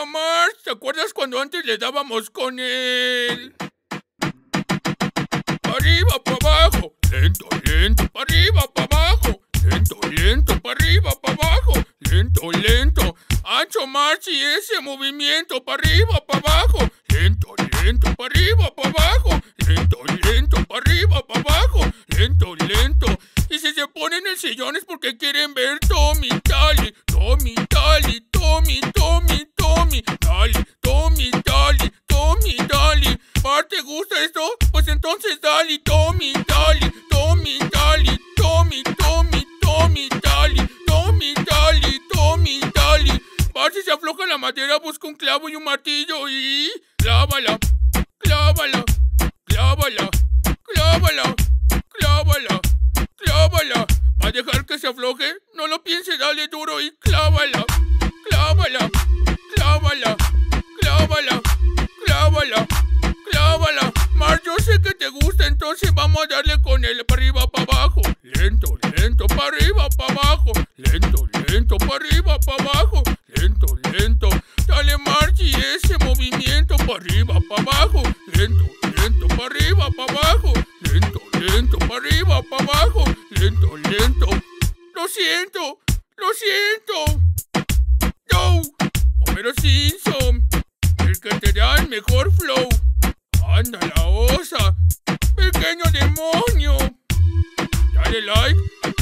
¡Hola, Omar! ¿Te acuerdas cuando antes le dábamos con él? ¡Para arriba, para abajo! ¡Lento, lento! ¡Para arriba, para abajo! ¡Lento, lento! ¡Para arriba, para abajo! ¡Lento, lento! ¡Ancho, Omar, si ese movimiento! ¡Para arriba, para abajo! ¡Lento, lento! ¡Para arriba, para abajo! ¡Lento, lento! ¡Para arriba, para abajo! ¡Lento, lento! Y si se ponen en sillones porque quieren ver Tommy, Tali, Tommy, Tali, Tommy, Tommy, Tommy, Tali, Tommy, Tali, Tommy, Tali. ¿Mar, te gusta esto? Pues entonces dale, Tommy, Tali, Tommy, Tali, Tommy, Tommy, Tommy, Tali, Tommy, Tali, Tommy, Tali. Mar, si se afloja la madera, busca un clavo y un martillo y... clávala, clávala, clávala, clávala, clávala. ¡Clávala! ¿Va a dejar que se afloje? No lo piense, dale duro y clávala. ¡Clávala! ¡Clávala! ¡Clávala! ¡Clávala! ¡Clávala! Mar, yo sé que te gusta, entonces vamos a darle con él para arriba, para abajo. Lento, lento, para arriba, para abajo. Lento, lento, para arriba, para abajo. Lento, lento. Dale, Mar, y ese movimiento para arriba, para abajo. Lento, lento, para arriba, para abajo. Lento, lento, para arriba, para abajo. Lento, lento. ¡Lo siento! ¡Lo siento! ¡No! Homero Simpson, el que te da el mejor flow. ¡Anda la osa! ¡Pequeño demonio! Dale like